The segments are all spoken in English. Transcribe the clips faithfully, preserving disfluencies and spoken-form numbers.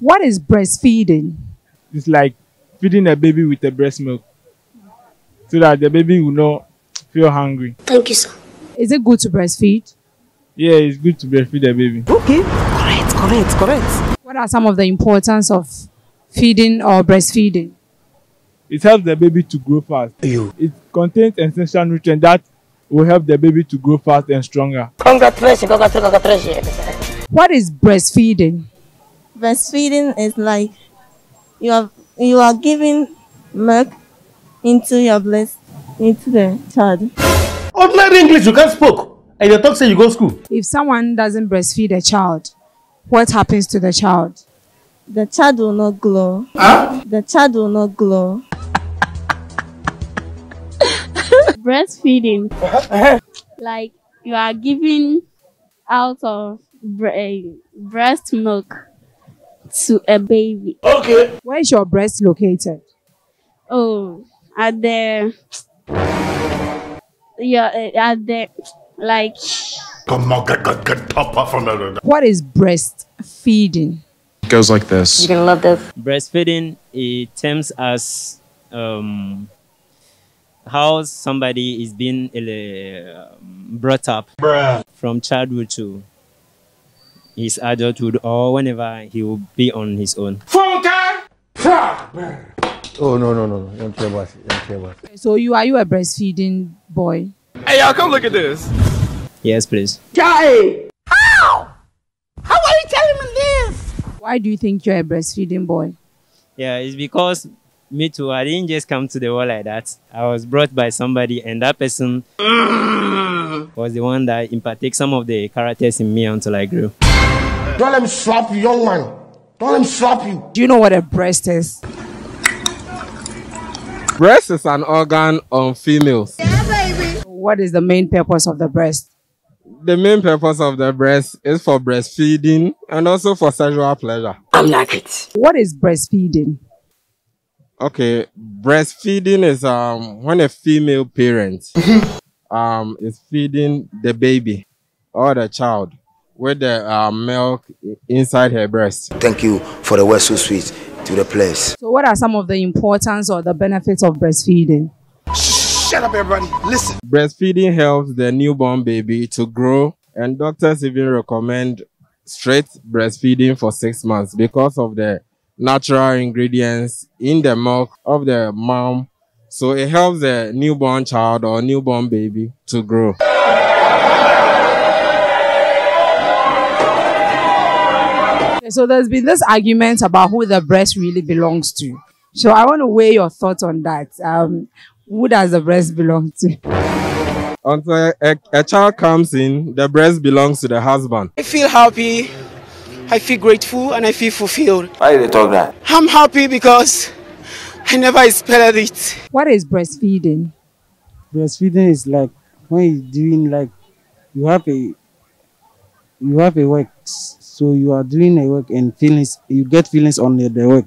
What is breastfeeding? It's like feeding a baby with the breast milk so that the baby will not feel hungry. Thank you, sir. Is it good to breastfeed? Yeah, it's good to breastfeed the baby. Okay, correct, correct, correct. What are some of the importance of feeding or breastfeeding? It helps the baby to grow fast. Ew. It contains essential nutrients that will help the baby to grow fast and stronger. Congratulations, congratulations, congratulations. What is breastfeeding? Breastfeeding is like you are, you are giving milk into your breast, into the child. Ordinary English, you can't speak. And your talk say you go to school. If someone doesn't breastfeed a child, what happens to the child? The child will not grow. Huh? The child will not grow. Breastfeeding. Like you are giving out of bre breast milk to a baby. Okay. Where is your breast located? Oh, at the... Yeah, at the... Like... Come on, get, get, get top up from there. What is breastfeeding? It goes like this. You're gonna love this. Breastfeeding, it terms as... Um... how somebody is being uh, brought up. Bruh. From childhood to his adulthood, or whenever he will be on his own. Oh no no no! Don't care about it. Don't care about it. So you are you a breastfeeding boy? Hey y'all, come look at this. Yes, please. Jai! How? How are you telling me this? Why do you think you're a breastfeeding boy? Yeah, it's because. Me too. I didn't just come to the world like that. I was brought by somebody, and that person was the one that imparted some of the characters in me until I grew. Don't let him slap you, young man. Don't let him slap you. Do you know what a breast is? Breast is an organ on females. Yeah, baby. What is the main purpose of the breast? The main purpose of the breast is for breastfeeding and also for sexual pleasure. I like it. What is breastfeeding? Okay, breastfeeding is um when a female parent um is feeding the baby or the child with the uh, milk inside her breast. Thank you for the word so sweet to the place. So what are some of the importance or the benefits of breastfeeding? Shut up everybody, listen. Breastfeeding helps the newborn baby to grow, and doctors even recommend straight breastfeeding for six months because of the natural ingredients in the milk of the mom, so it helps the newborn child or newborn baby to grow. So there's been this argument about who the breast really belongs to. So I want to weigh your thoughts on that. Um, who does the breast belong to? Until a, a child comes in, the breast belongs to the husband. I feel happy. I feel grateful and I feel fulfilled. Why did they talk that? I'm happy because I never expected it. What is breastfeeding? Breastfeeding is like when you're doing like you have a you have a work, so you are doing a work and feelings you get feelings on the, the work.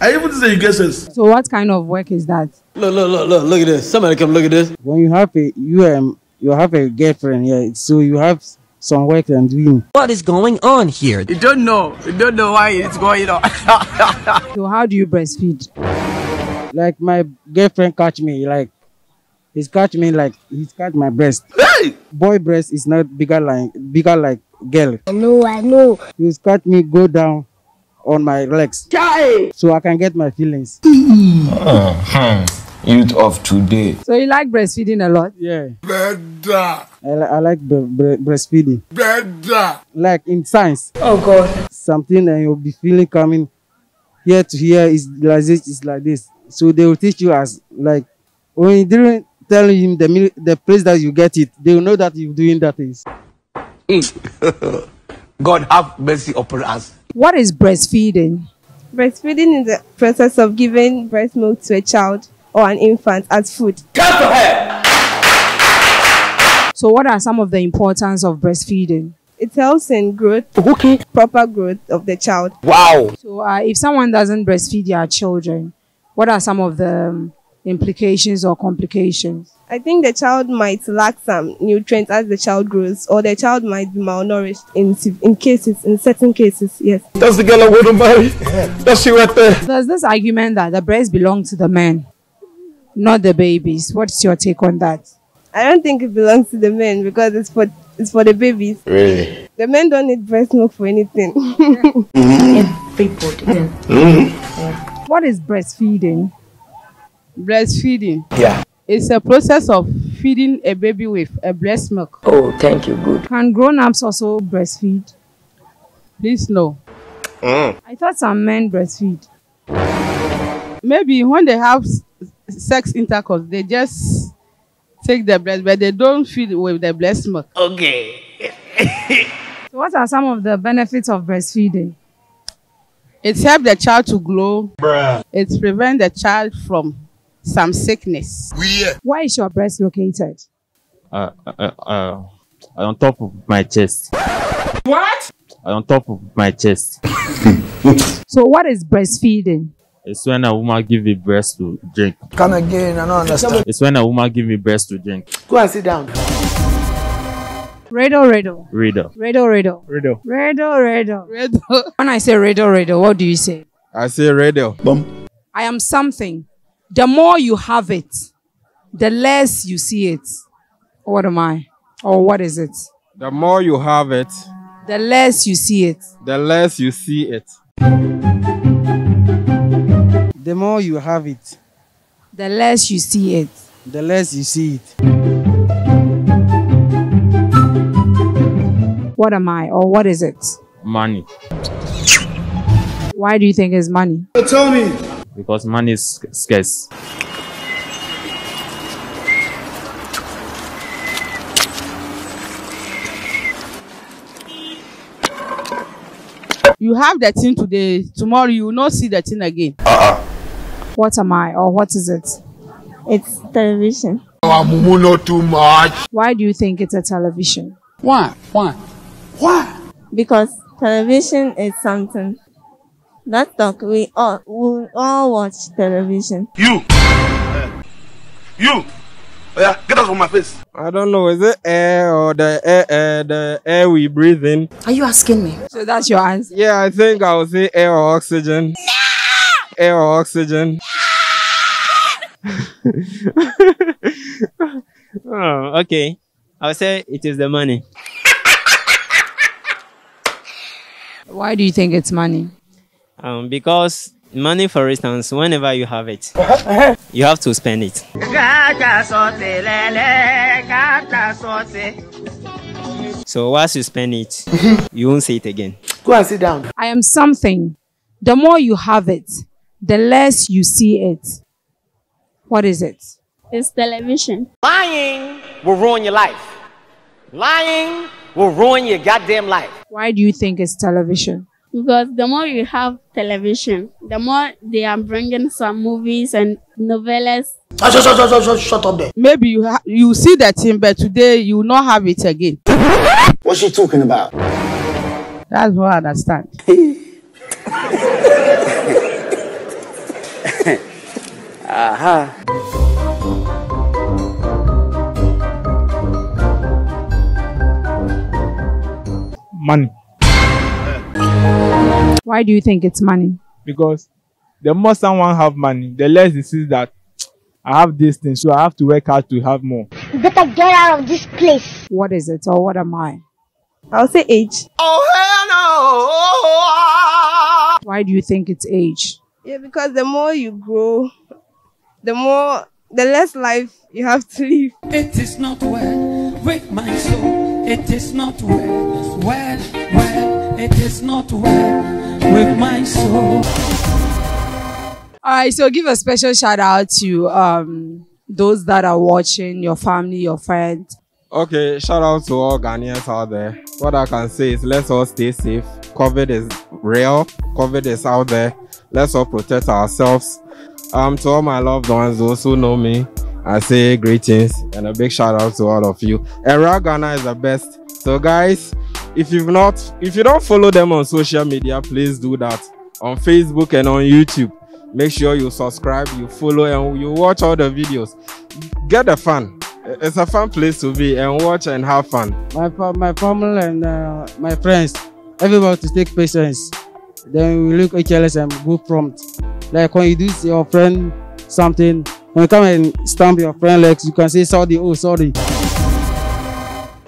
I even say you get sense. So what kind of work is that? Look, look, look, look, look at this. Somebody come look at this. When you have a you um you have a girlfriend, yeah, so you have some work and doing. What is going on here? You don't know. You don't know why it's going on. So how do you breastfeed? Like my girlfriend catch me, like he's catch me, like he's catch my breast. Hey! Boy breast is not bigger like bigger like girl. I know, I know. He's catch me go down on my legs. Chai! So I can get my feelings. uh-huh. Youth of today. So you like breastfeeding a lot? Yeah. Better. I, li I like bre bre breastfeeding. Better. Like in science. Oh God. Something that you'll be feeling coming here to here is like this. Is like this. So they will teach you as like when you didn't tell him the the place that you get it, they will know that you're doing that is. God have mercy upon us. What is breastfeeding? Breastfeeding is the process of giving breast milk to a child or an infant as food. Get to her. So what are some of the importance of breastfeeding? It helps in growth, okay. Proper growth of the child. Wow. So uh, if someone doesn't breastfeed their children, what are some of the um, implications or complications? I think the child might lack some nutrients as the child grows, or the child might be malnourished in in cases, in certain cases, yes. That's the girl I want to marry. That's she right there. There's this argument that the breasts belong to the men, not the babies. What's your take on that? I don't think it belongs to the men because it's for it's for the babies. Really? The men don't need breast milk for anything. Everybody. Yeah. What is breastfeeding? Breastfeeding. Yeah. It's a process of feeding a baby with a breast milk. Oh, thank you. Good. Can grown-ups also breastfeed? Please no. Mm. I thought some men breastfeed. Maybe when they have sex intercourse, they just take the breast, but they don't feed with the breast milk. Okay. So what are some of the benefits of breastfeeding? It helps the child to grow. Bruh. It prevents the child from some sickness. Weird. Where is your breast located? Uh, uh, uh, on top of my chest. What? On top of my chest. So what is breastfeeding? It's when a woman gives a breast to drink. Come again, I don't understand. It's when a woman gives a breast to drink. Go and sit down. Riddle, riddle. Riddle. Riddle, riddle. Riddle. Riddle, riddle. Riddle. When I say riddle, riddle, what do you say? I say riddle. Boom. I am something. The more you have it, the less you see it. What am I? Or what is it? The more you have it, the less you see it. The less you see it. The more you have it, the less you see it. The less you see it. What am I? Or what is it? Money. Why do you think it's money? Tell me. Because money is scarce. You have that thing today, tomorrow you will not see that thing again. Uh-uh. What am I or what is it? It's television. Not too much. Why do you think it's a television? Why? Why? Why? Because television is something. Let's talk. We all we all watch television. You, uh, you, oh, yeah, get out of my face. I don't know. Is it air or the air, uh, the air we breathe in? Are you asking me? So that's your answer? Yeah, I think I would say air or oxygen. No! Air or oxygen. No! Oh, okay. I would say it is the money. Why do you think it's money? Um, because money, for instance, whenever you have it, you have to spend it. So once you spend it, you won't see it again. Go and sit down. I am something. The more you have it, the less you see it. What is it? It's television. Lying will ruin your life. Lying will ruin your goddamn life. Why do you think it's television? Because the more you have television, the more they are bringing some movies and novellas. Shut, shut, shut, shut, shut up there. Maybe you ha you see that thing, but today you will not have it again. What's she talking about? That's what I understand. Aha. uh-huh. Money. Why do you think it's money? Because the more someone have money, the less he sees that I have this thing, so I have to work hard to have more. You better get out of this place. What is it or what am I? I'll say age. Oh hell no! Why do you think it's age? Yeah, because the more you grow, the more, the less life you have to live. It is not well with my soul. It is not well, well, well. It is not well with my soul. Alright, so give a special shout out to um, those that are watching, your family, your friends. Okay, shout out to all Ghanaians out there. What I can say is let's all stay safe. COVID is real. COVID is out there. Let's all protect ourselves. Um, to all my loved ones, those who know me, I say greetings and a big shout out to all of you. And Real Ghana is the best. So guys, if you've not, if you don't follow them on social media, please do that on Facebook and on YouTube. Make sure you subscribe, you follow, and you watch all the videos. Get the fun. It's a fun place to be and watch and have fun. My, my family and uh, my friends, everybody to take patience. Then we look at each other and go prompt. Like when you do your friend something, when you come and stamp your friend legs, you can say, sorry, oh, sorry.